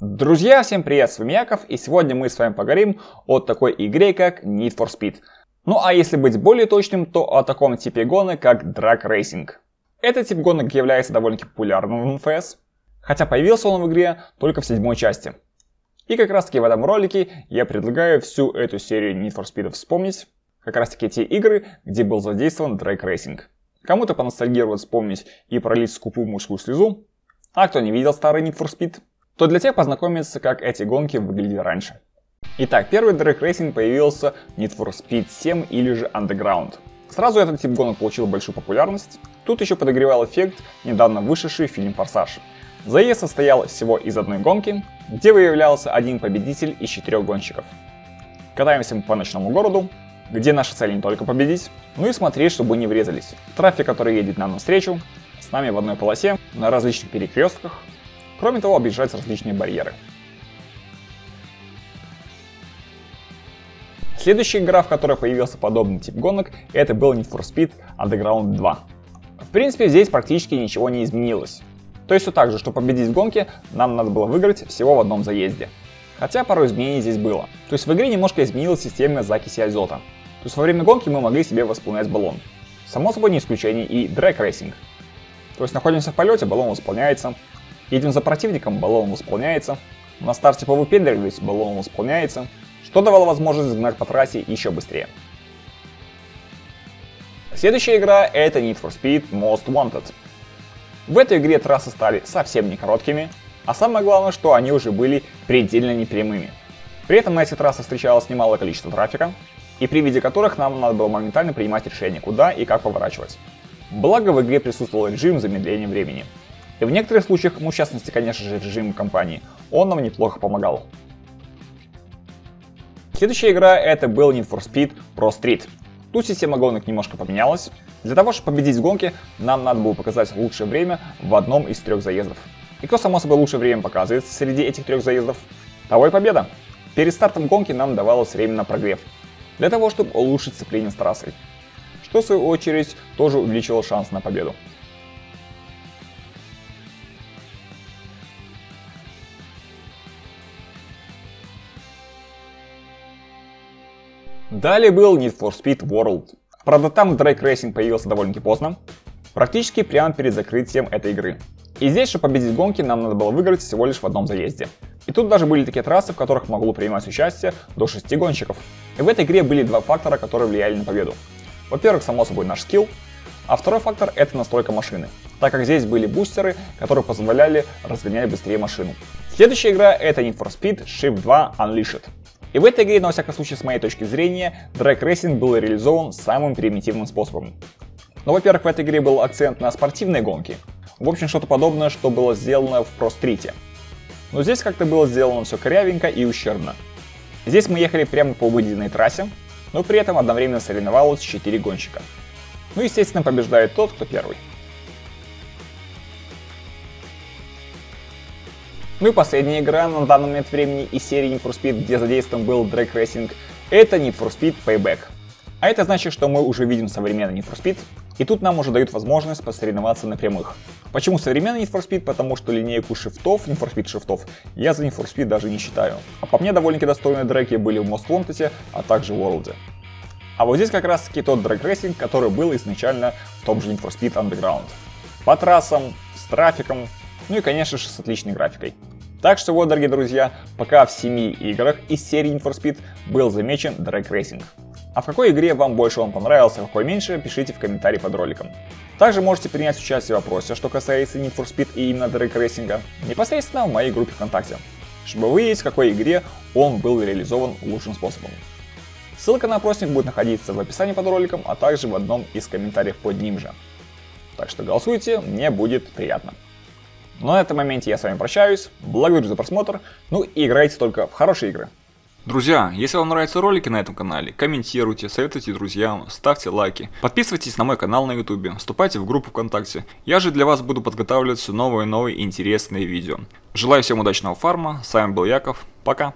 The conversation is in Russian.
Друзья, всем привет, с вами Яков, и сегодня мы с вами поговорим о такой игре, как Need for Speed. Ну а если быть более точным, то о таком типе гонок, как Drag Racing. Этот тип гонок является довольно-таки популярным в МФС, хотя появился он в игре только в 7-й части. И как раз таки в этом ролике я предлагаю всю эту серию Need for Speed вспомнить, как раз таки те игры, где был задействован Drag Racing. Кому-то поностальгировать, вспомнить и пролить скупую мужскую слезу, а кто не видел старый Need for Speed, то для тех познакомиться, как эти гонки выглядели раньше. Итак, первый Drag Racing появился в Need for Speed 7 или же Underground. Сразу этот тип гонок получил большую популярность. Тут еще подогревал эффект недавно вышедший фильм «Форсаж». Заезд состоял всего из одной гонки, где выявлялся один победитель из 4 гонщиков. Катаемся мы по ночному городу, где наша цель не только победить, но и смотреть, чтобы не врезались. Трафик, который едет нам навстречу, с нами в одной полосе, на различных перекрестках. Кроме того, объезжать различные барьеры. Следующая игра, в которой появился подобный тип гонок, это был Need for Speed Underground 2. В принципе, здесь практически ничего не изменилось. То есть все так же, чтобы победить в гонке, нам надо было выиграть всего в одном заезде. Хотя пару изменений здесь было. То есть в игре немножко изменилась система закиси азота. То есть во время гонки мы могли себе восполнять баллон. Само собой, не исключение и Drag Racing. То есть находимся в полете, баллон восполняется. Едем за противником, баллон восполняется. На старте повыпендривались, баллон восполняется. Что давало возможность гнать по трассе еще быстрее. Следующая игра это Need for Speed Most Wanted. В этой игре трассы стали совсем не короткими, а самое главное, что они уже были предельно непрямыми. При этом на эти трассы встречалось немалое количество трафика, и при виде которых нам надо было моментально принимать решение, куда и как поворачивать. Благо в игре присутствовал режим замедления времени. И в некоторых случаях, ну в частности, конечно же, режим кампании, он нам неплохо помогал. Следующая игра это был Need for Speed Pro Street. Тут система гонок немножко поменялась. Для того, чтобы победить в гонке, нам надо было показать лучшее время в одном из 3 заездов. И кто само собой лучшее время показывает среди этих 3 заездов, того и победа. Перед стартом гонки нам давалось время на прогрев, для того, чтобы улучшить сцепление с трассой, что в свою очередь тоже увеличило шанс на победу. Далее был Need for Speed World. Правда, там Drag Racing появился довольно-таки поздно, практически прямо перед закрытием этой игры. И здесь, чтобы победить гонки, нам надо было выиграть всего лишь в одном заезде. И тут даже были такие трассы, в которых могло принимать участие до 6 гонщиков. И в этой игре были 2 фактора, которые влияли на победу. Во-первых, само собой, наш скилл, а второй фактор — это настройка машины, так как здесь были бустеры, которые позволяли разгонять быстрее машину. Следующая игра — это Need for Speed Shift 2 Unleashed. И в этой игре, на всяком случае, с моей точки зрения, Drag Racing был реализован самым примитивным способом. Но, во-первых, в этой игре был акцент на спортивные гонки. В общем, что-то подобное, что было сделано в Pro Street. Но здесь как-то было сделано все корявенько и ущербно. Здесь мы ехали прямо по выделенной трассе, но при этом одновременно соревновалось 4 гонщика. Ну, естественно, побеждает тот, кто первый. Ну и последняя игра на данный момент времени из серии Need for Speed, где задействован был Drag Racing, это Need for Speed Payback. А это значит, что мы уже видим современный Need for Speed, и тут нам уже дают возможность посоревноваться на прямых. Почему современный Need for Speed? Потому что линейку шифтов, Need for Speed шифтов, я за Need for Speed даже не считаю. А по мне довольно-таки достойные драки были в Most Wanted, а также в World. А вот здесь как раз таки тот Drag Racing, который был изначально в том же Need for Speed Underground. По трассам, с трафиком, ну и конечно же с отличной графикой. Так что вот, дорогие друзья, пока в 7 играх из серии Need for Speed был замечен Drag Racing. А в какой игре вам больше он понравился, а в какой меньше, пишите в комментарии под роликом. Также можете принять участие в опросе, что касается Need for Speed и именно Drag Racing, непосредственно в моей группе ВКонтакте, чтобы выяснить, в какой игре он был реализован лучшим способом. Ссылка на опросник будет находиться в описании под роликом, а также в одном из комментариев под ним же. Так что голосуйте, мне будет приятно. Но на этом моменте я с вами прощаюсь, благодарю за просмотр, ну и играйте только в хорошие игры. Друзья, если вам нравятся ролики на этом канале, комментируйте, советуйте друзьям, ставьте лайки, подписывайтесь на мой канал на YouTube, вступайте в группу ВКонтакте, я же для вас буду подготавливать все новые и новые интересные видео. Желаю всем удачного фарма, с вами был Яков, пока!